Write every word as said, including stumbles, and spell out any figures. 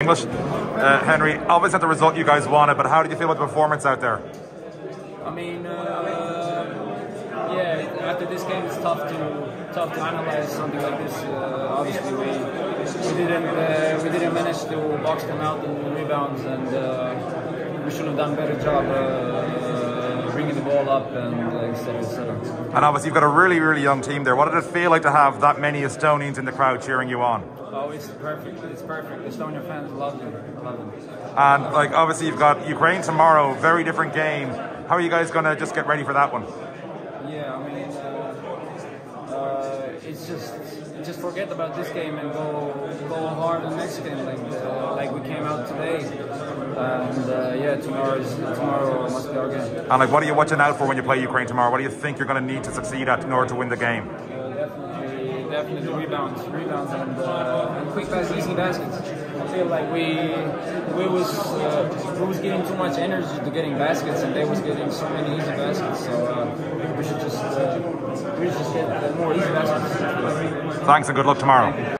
English. Uh, Henry, obviously not the result you guys wanted, but how did you feel about the performance out there? I mean, uh, yeah, after this game it's tough to tough to analyze something like this. Uh, obviously, we, we didn't uh, we didn't manage to box them out in the rebounds, and uh, we should have done a better job uh, bringing the ball up and uh, et cetera, et cetera. And obviously, you've got a really, really young team there. What did it feel like to have that many Estonians in the crowd cheering you on? Oh, it's perfect. It's perfect. Estonia fans love them. Love them. And like obviously, you've got Ukraine tomorrow. Very different game. How are you guys gonna just get ready for that one? Yeah, I mean, uh, uh, it's just just forget about this game and go go hard on the next game, like uh, like we came out today. And uh, yeah, tomorrow is tomorrow must be our game. And like, what are you watching out for when you play Ukraine tomorrow? What do you think you're gonna need to succeed at in order to win the game? Uh, definitely. Definitely rebounds, rebounds, and, uh, and quick pass, easy baskets. I feel like we we was uh, we was getting too much energy to getting baskets, and they was getting so many easy baskets. So uh, we should just uh, we should just get more easy baskets. Thanks and good luck tomorrow.